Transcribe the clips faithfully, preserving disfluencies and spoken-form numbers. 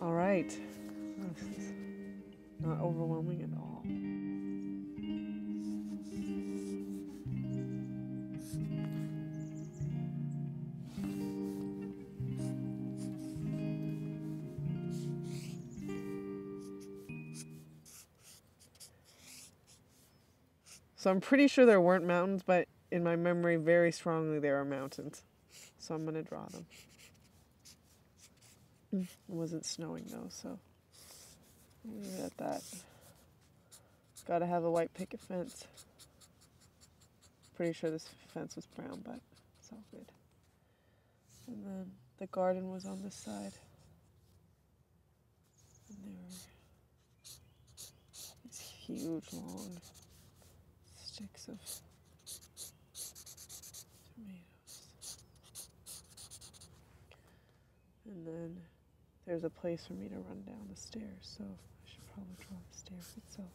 All right. This is not overwhelming at all. So I'm pretty sure there weren't mountains, but in my memory very strongly there are mountains. So I'm going to draw them. It wasn't snowing though, so I'll leave it at that. Got to have a white picket fence. Pretty sure this fence was brown, but it's all good. And then the garden was on this side. And there were these huge, long sticks of tomatoes. And then there's a place for me to run down the stairs, so I should probably draw the stairs itself.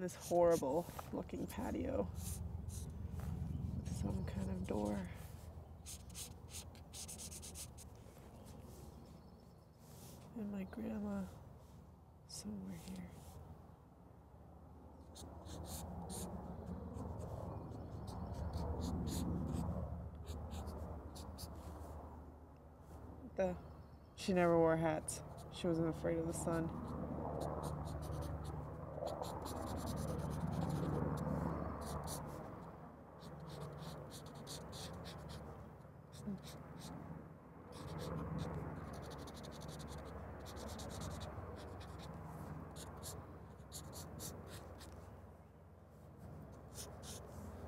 This horrible looking patio with some kind of door. And my grandma somewhere here. The, she never wore hats. She wasn't afraid of the sun.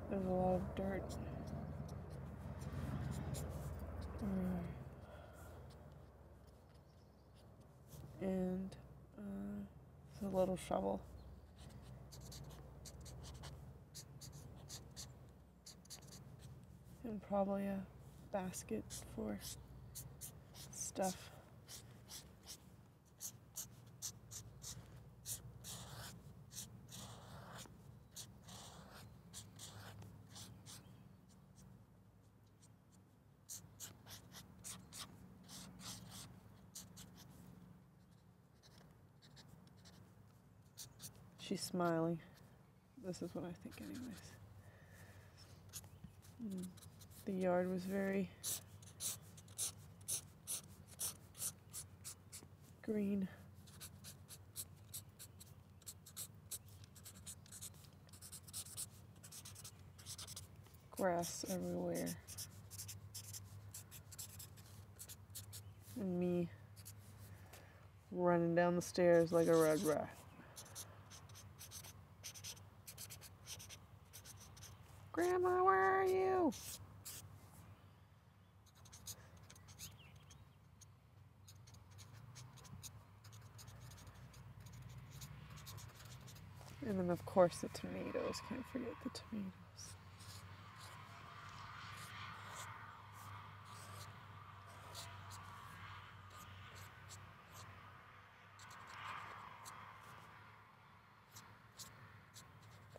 There's a lot of dirt. Mm. And uh, there's a little shovel. And probably a basket for stuff. She's smiling. This is what I think anyways. Mm. The yard was very green. Grass everywhere. And me running down the stairs like a red rat. Grandma, where are you? And then, of course, the tomatoes. Can't forget the tomatoes.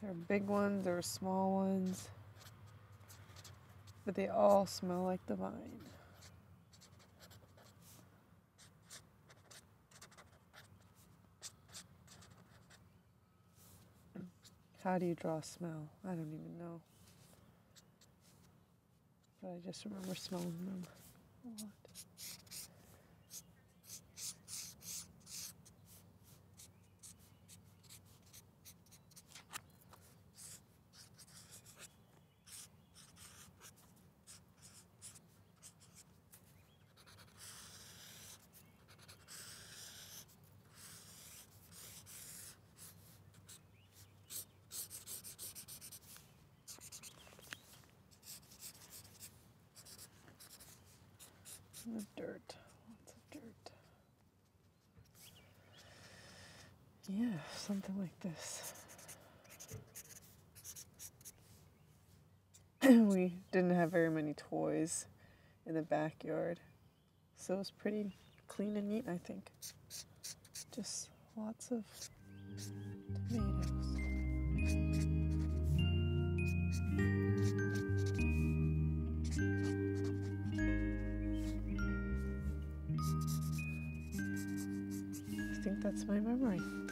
There are big ones, there are small ones, but they all smell like the vine. How do you draw smell? I don't even know. But I just remember smelling them a lot. The dirt, lots of dirt. Yeah, something like this. we didn't have very many toys in the backyard, so it was pretty clean and neat, I think. Just lots of tomatoes. I think that's my memory.